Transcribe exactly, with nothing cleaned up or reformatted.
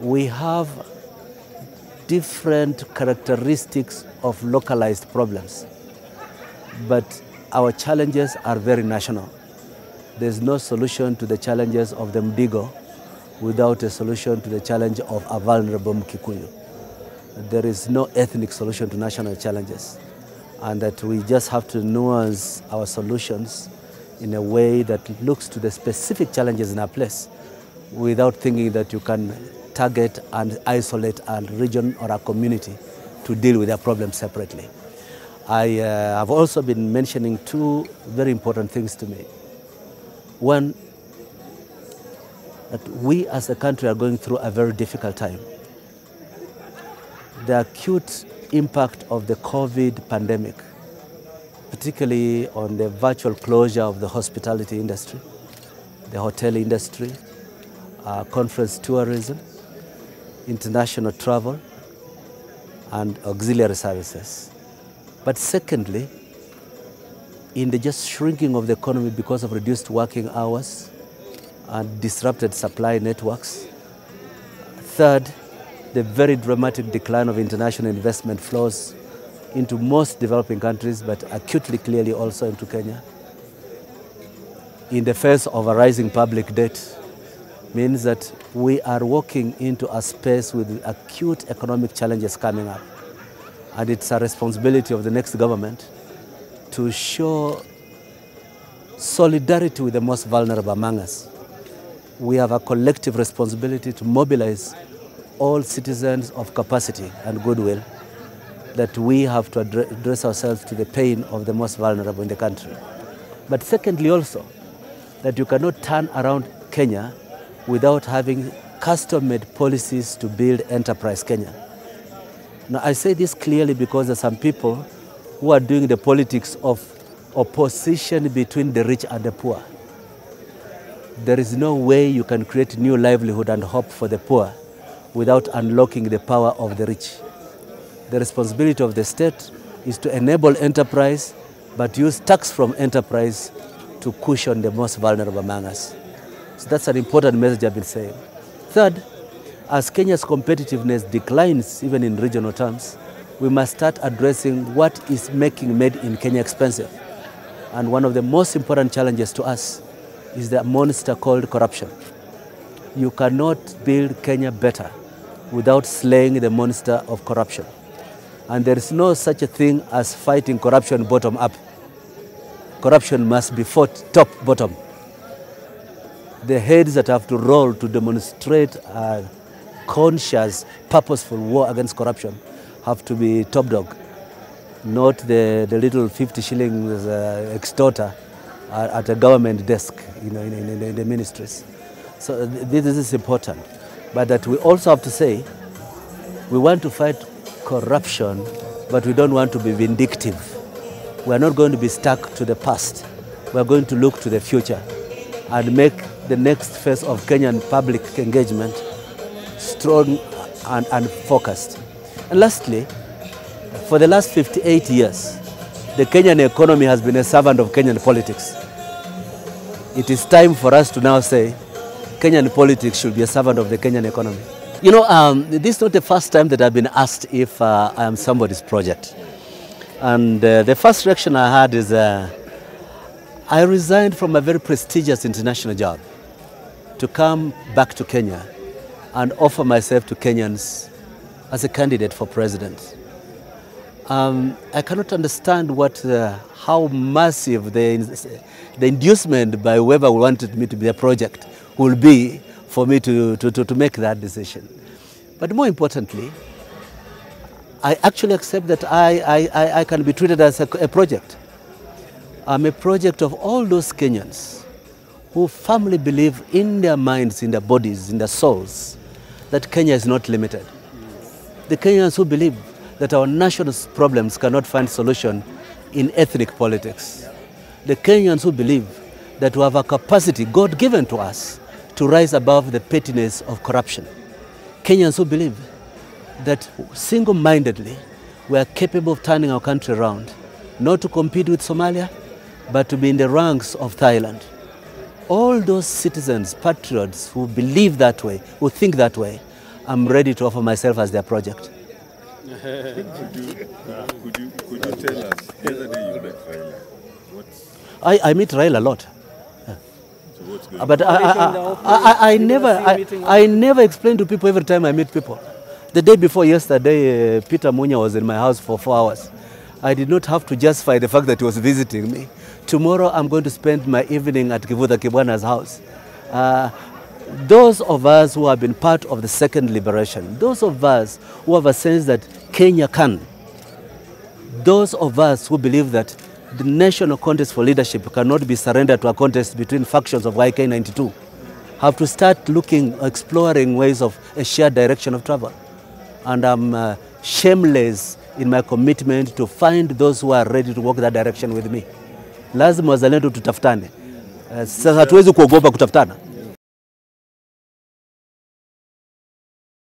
we have different characteristics of localized problems, but our challenges are very national. There's no solution to the challenges of the Mdigo without a solution to the challenge of a vulnerable Mkikuyu. There is no ethnic solution to national challenges, and that we just have to nuance our solutions in a way that looks to the specific challenges in our place without thinking that you can target and isolate a region or a community to deal with their problems separately. I uh, have also been mentioning two very important things to me. One, that we as a country are going through a very difficult time. The acute impact of the COVID pandemic, particularly on the virtual closure of the hospitality industry, the hotel industry, uh, conference tourism, international travel, and auxiliary services. But secondly, in the just shrinking of the economy because of reduced working hours and disrupted supply networks. Third, the very dramatic decline of international investment flows into most developing countries, but acutely clearly also into Kenya. In the face of a rising public debt, means that we are walking into a space with acute economic challenges coming up. And it's a responsibility of the next government to show solidarity with the most vulnerable among us. We have a collective responsibility to mobilize all citizens of capacity and goodwill, that we have to address ourselves to the pain of the most vulnerable in the country. But secondly also, that you cannot turn around Kenya without having custom-made policies to build Enterprise Kenya. Now I say this clearly because there are some people who are doing the politics of opposition between the rich and the poor. There is no way you can create new livelihood and hope for the poor without unlocking the power of the rich. The responsibility of the state is to enable enterprise, but use tax from enterprise to cushion the most vulnerable among us. So that's an important message I've been saying. Third, as Kenya's competitiveness declines, even in regional terms, we must start addressing what is making made in Kenya expensive. And one of the most important challenges to us is the monster called corruption. You cannot build Kenya better without slaying the monster of corruption. And there is no such a thing as fighting corruption bottom up. Corruption must be fought top bottom. The heads that have to roll to demonstrate a conscious, purposeful war against corruption have to be top dog, not the, the little fifty shillings uh, extorter uh, at a government desk, you know, in, in, in the ministries. So this is important. But that we also have to say, we want to fight corruption, but we don't want to be vindictive. We are not going to be stuck to the past. We are going to look to the future and make the next phase of Kenyan public engagement strong and, and focused. And lastly, for the last fifty-eight years, the Kenyan economy has been a servant of Kenyan politics. It is time for us to now say, Kenyan politics should be a servant of the Kenyan economy. You know, um, this is not the first time that I've been asked if uh, I am somebody's project. And uh, the first reaction I had is, uh, I resigned from a very prestigious international job to come back to Kenya and offer myself to Kenyans as a candidate for president. Um, I cannot understand what, uh, how massive the, the inducement by whoever wanted me to be a project will be for me to, to, to, to make that decision. But more importantly, I actually accept that I, I, I can be treated as a, a project. I'm a project of all those Kenyans who firmly believe in their minds, in their bodies, in their souls, that Kenya is not limited. The Kenyans who believe that our national problems cannot find solution in ethnic politics. The Kenyans who believe that we have a capacity God given to us to rise above the pettiness of corruption. Kenyans who believe that single-mindedly we are capable of turning our country around, not to compete with Somalia, but to be in the ranks of Thailand. All those citizens, patriots who believe that way, who think that way, I'm ready to offer myself as their project. Could you, could you, could you tell us, yesterday you met Rael? I, I meet Rael a lot. So but I, I, I, I, I never I, I never explain to people every time I meet people. The day before yesterday, uh, Peter Munya was in my house for four hours. I did not have to justify the fact that he was visiting me. Tomorrow I'm going to spend my evening at Kivuda Kibwana's house. Uh, those of us who have been part of the second liberation, those of us who have a sense that Kenya can, those of us who believe that the national contest for leadership cannot be surrendered to a contest between factions of Y K ninety-two, have to start looking, exploring ways of a shared direction of travel. And I'm uh, shameless in my commitment to find those who are ready to walk that direction with me. Lazima wazalendo tutafutane. Sasa hatuwezi kuogopa kutafutana.